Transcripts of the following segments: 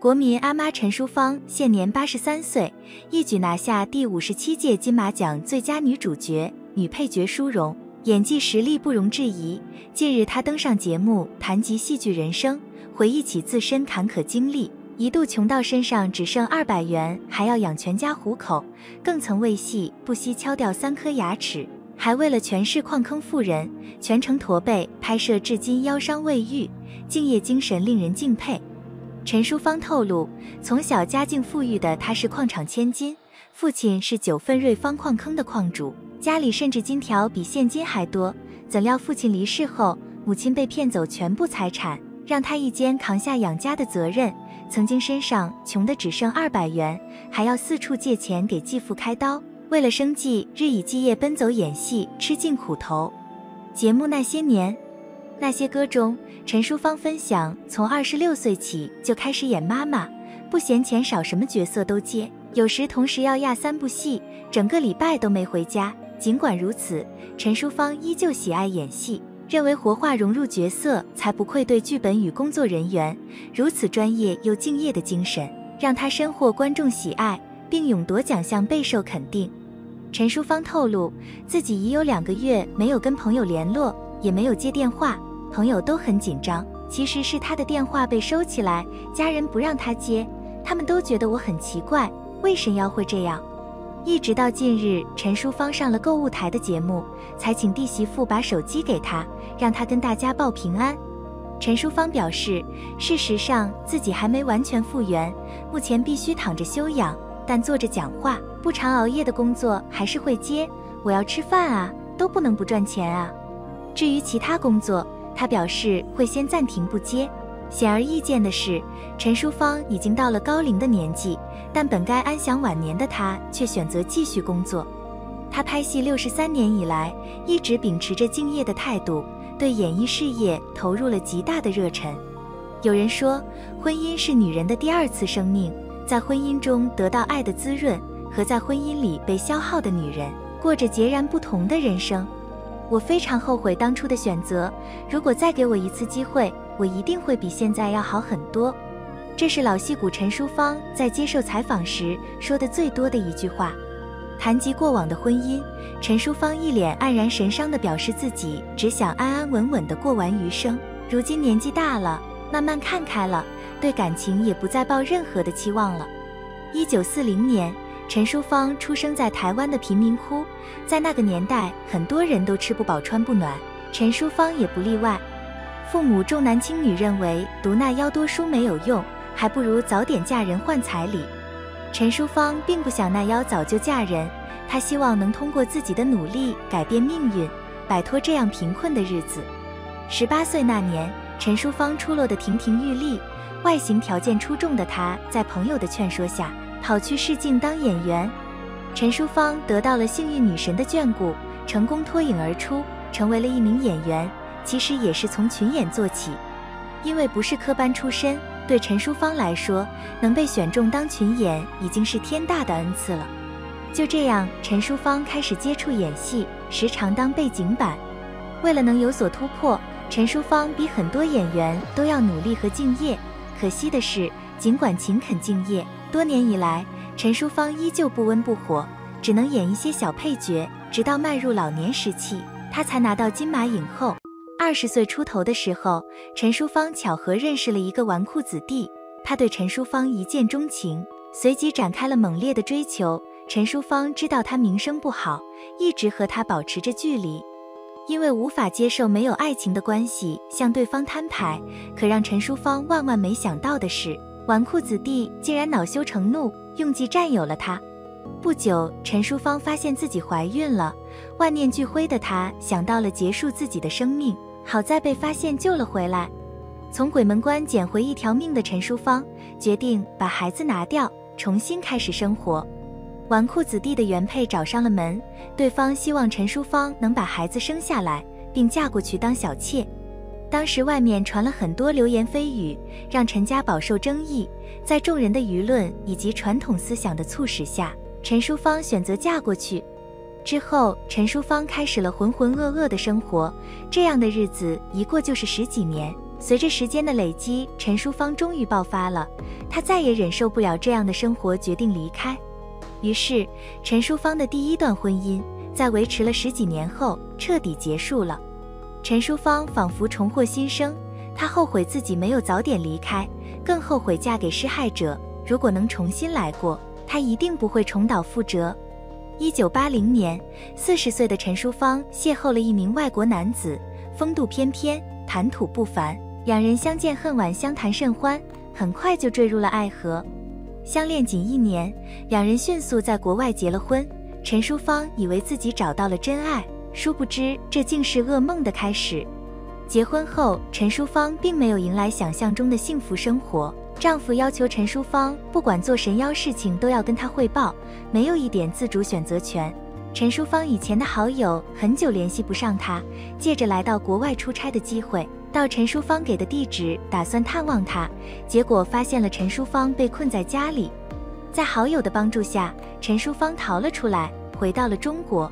国民阿妈陈淑芳现年83岁，一举拿下第57届金马奖最佳女主角、女配角殊荣，演技实力不容置疑。近日她登上节目谈及戏剧人生，回忆起自身坎坷经历，一度穷到身上只剩200元，还要养全家糊口，更曾为戏不惜敲掉3颗牙齿。 还为了权势矿坑富人，全程驼背拍摄，至今腰伤未愈，敬业精神令人敬佩。陈淑芳透露，从小家境富裕的她是矿场千金，父亲是9份瑞芳矿坑的矿主，家里甚至金条比现金还多。怎料父亲离世后，母亲被骗走全部财产，让她一肩扛下养家的责任。曾经身上穷得只剩200元，还要四处借钱给继父开刀。 为了生计，日以继夜奔走演戏，吃尽苦头。节目《那些年，那些歌》中，陈淑芳分享，从26岁起就开始演妈妈，不嫌钱少，什么角色都接，有时同时要压3部戏，整个礼拜都没回家。尽管如此，陈淑芳依旧喜爱演戏，认为活化融入角色才不愧对剧本与工作人员。如此专业又敬业的精神，让她深获观众喜爱，并勇夺奖项备受肯定。 陈淑芳透露，自己已有2个月没有跟朋友联络，也没有接电话，朋友都很紧张。其实是她的电话被收起来，家人不让她接，他们都觉得我很奇怪，为什么要会这样？一直到近日，陈淑芳上了购物台的节目，才请弟媳妇把手机给她，让她跟大家报平安。陈淑芳表示，事实上自己还没完全复原，目前必须躺着休养，但坐着讲话。 不常熬夜的工作还是会接，我要吃饭啊，都不能不赚钱啊。至于其他工作，他表示会先暂停不接。显而易见的是，陈淑芳已经到了高龄的年纪，但本该安享晚年的她却选择继续工作。她拍戏63年以来，一直秉持着敬业的态度，对演艺事业投入了极大的热忱。有人说，婚姻是女人的第2次生命，在婚姻中得到爱的滋润。 和在婚姻里被消耗的女人过着截然不同的人生。我非常后悔当初的选择，如果再给我1次机会，我一定会比现在要好很多。这是老戏骨陈淑芳在接受采访时说的最多的一句话。谈及过往的婚姻，陈淑芳一脸黯然神伤地表示自己只想安安稳稳地过完余生。如今年纪大了，慢慢看开了，对感情也不再抱任何的期望了。1940年。 陈淑芳出生在台湾的贫民窟，在那个年代，很多人都吃不饱穿不暖，陈淑芳也不例外。父母重男轻女，认为读那妖多书没有用，还不如早点嫁人换彩礼。陈淑芳并不想那妖早就嫁人，她希望能通过自己的努力改变命运，摆脱这样贫困的日子。18岁那年，陈淑芳出落得亭亭玉立，外形条件出众的她，在朋友的劝说下， 跑去试镜当演员，陈淑芳得到了幸运女神的眷顾，成功脱颖而出，成为了一名演员。其实也是从群演做起，因为不是科班出身，对陈淑芳来说，能被选中当群演已经是天大的恩赐了。就这样，陈淑芳开始接触演戏，时常当背景板。为了能有所突破，陈淑芳比很多演员都要努力和敬业。可惜的是，尽管勤恳敬业， 多年以来，陈淑芳依旧不温不火，只能演一些小配角。直到迈入老年时期，她才拿到金马影后。20岁出头的时候，陈淑芳巧合认识了一个纨绔子弟，他对陈淑芳一见钟情，随即展开了猛烈的追求。陈淑芳知道他名声不好，一直和他保持着距离，因为无法接受没有爱情的关系，向对方摊牌。可让陈淑芳万万没想到的是， 纨绔子弟竟然恼羞成怒，用计占有了她。不久，陈淑芳发现自己怀孕了，万念俱灰的她想到了结束自己的生命，好在被发现救了回来。从鬼门关捡回1条命的陈淑芳，决定把孩子拿掉，重新开始生活。纨绔子弟的原配找上了门，对方希望陈淑芳能把孩子生下来，并嫁过去当小妾。 当时外面传了很多流言蜚语，让陈家饱受争议。在众人的舆论以及传统思想的促使下，陈淑芳选择嫁过去。之后，陈淑芳开始了浑浑噩噩的生活。这样的日子一过就是10几年，随着时间的累积，陈淑芳终于爆发了，她再也忍受不了这样的生活，决定离开。于是，陈淑芳的第一段婚姻在维持了十几年后彻底结束了。陈淑芳仿佛重获新生，她后悔自己没有早点离开，更后悔嫁给施害者。如果能重新来过，她一定不会重蹈覆辙。1980年，40岁的陈淑芳邂逅了一名外国男子，风度翩翩，谈吐不凡，两人相见恨晚，相谈甚欢，很快就坠入了爱河。相恋仅1年，两人迅速在国外结了婚。陈淑芳以为自己找到了真爱，殊不知这竟是噩梦的开始。结婚后，陈淑芳并没有迎来想象中的幸福生活，丈夫要求陈淑芳不管做什么事情都要跟他汇报，没有一点自主选择权。陈淑芳以前的好友很久联系不上她，借着来到国外出差的机会，到陈淑芳给的地址打算探望她，结果发现了陈淑芳被困在家里。在好友的帮助下，陈淑芳逃了出来，回到了中国。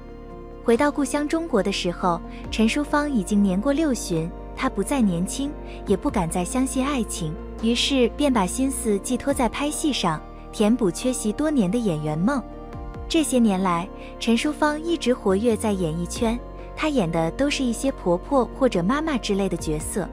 回到故乡中国的时候，陈淑芳已经年过60旬，她不再年轻，也不敢再相信爱情，于是便把心思寄托在拍戏上，填补缺席多年的演员梦。这些年来，陈淑芳一直活跃在演艺圈，她演的都是一些婆婆或者妈妈之类的角色。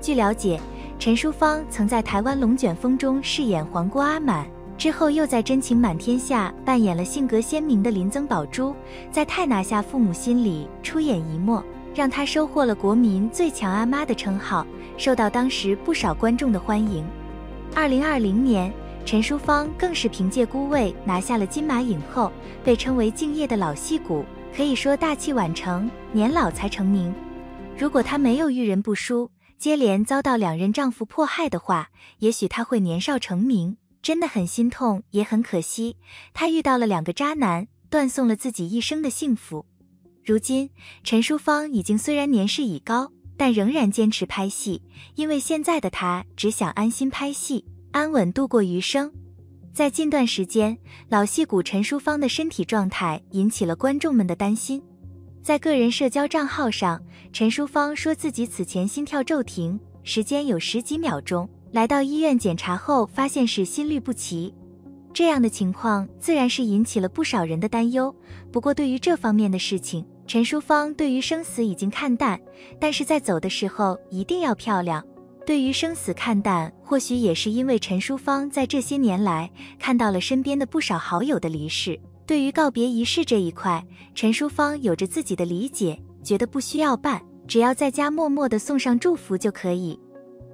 据了解，陈淑芳曾在台湾《龙卷风》中饰演皇姑阿满，之后又在《真情满天下》扮演了性格鲜明的林曾宝珠，在《太拿下父母心》里出演一默，让她收获了国民最强阿妈的称号，受到当时不少观众的欢迎。2020年，陈淑芳更是凭借《孤味》拿下了金马影后，被称为敬业的老戏骨，可以说大器晚成，年老才成名。如果她没有遇人不淑，接连遭到两任丈夫迫害的话，也许她会年少成名。真的很心痛，也很可惜，她遇到了2个渣男，断送了自己一生的幸福。如今，陈淑芳已经虽然年事已高，但仍然坚持拍戏，因为现在的她只想安心拍戏，安稳度过余生。在近段时间，老戏骨陈淑芳的身体状态引起了观众们的担心。在个人社交账号上，陈淑芳说自己此前心跳骤停，时间有10几秒钟。来到医院检查后，发现是心律不齐。这样的情况自然是引起了不少人的担忧。不过对于这方面的事情，陈淑芳对于生死已经看淡，但是在走的时候一定要漂亮。对于生死看淡，或许也是因为陈淑芳在这些年来看到了身边的不少好友的离世，对于告别仪式这一块，陈淑芳有着自己的理解，觉得不需要办，只要在家默默地送上祝福就可以。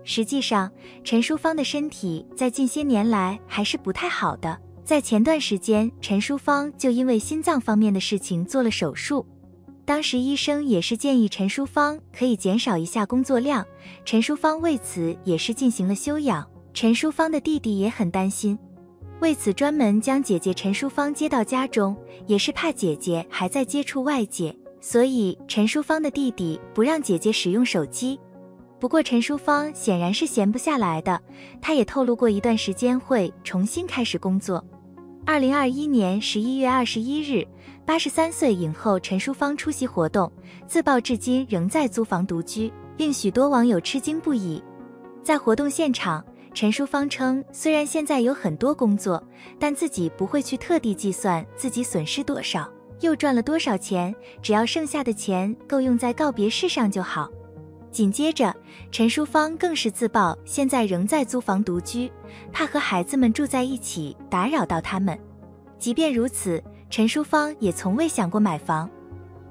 实际上，陈淑芳的身体在近些年来还是不太好的。在前段时间，陈淑芳就因为心脏方面的事情做了手术。当时医生也是建议陈淑芳可以减少一下工作量，陈淑芳为此也是进行了休养。陈淑芳的弟弟也很担心，为此专门将姐姐陈淑芳接到家中，也是怕姐姐还在接触外界，所以陈淑芳的弟弟不让姐姐使用手机。不过陈淑芳显然是闲不下来的，她也透露过一段时间会重新开始工作。2021年11月21日，83岁影后陈淑芳出席活动，自曝至今仍在租房独居，令许多网友吃惊不已。在活动现场，陈淑芳称虽然现在有很多工作，但自己不会去特地计算自己损失多少，又赚了多少钱，只要剩下的钱够用在告别式上就好。紧接着，陈淑芳更是自曝现在仍在租房独居，怕和孩子们住在一起打扰到他们。即便如此，陈淑芳也从未想过买房。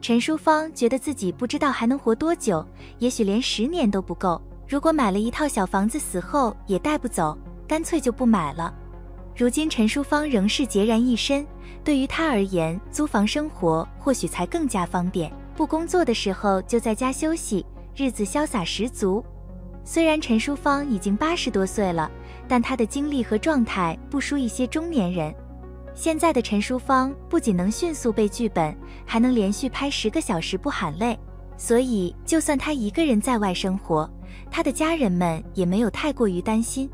陈淑芳觉得自己不知道还能活多久，也许连10年都不够，如果买了一套小房子，死后也带不走，干脆就不买了。如今陈淑芳仍是孑然一身，对于她而言，租房生活或许才更加方便，不工作的时候就在家休息，日子潇洒十足。虽然陈淑芳已经80多岁了，但她的精力和状态不输一些中年人。现在的陈淑芳不仅能迅速背剧本，还能连续拍10个小时不喊累，所以就算她一个人在外生活，她的家人们也没有太过于担心。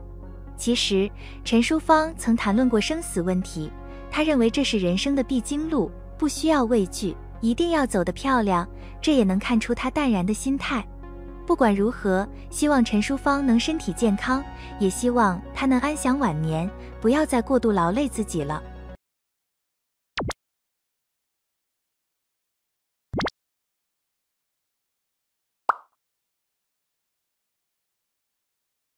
其实，陈淑芳曾谈论过生死问题，她认为这是人生的必经路，不需要畏惧，一定要走得漂亮，这也能看出她淡然的心态。不管如何，希望陈淑芳能身体健康，也希望她能安享晚年，不要再过度劳累自己了。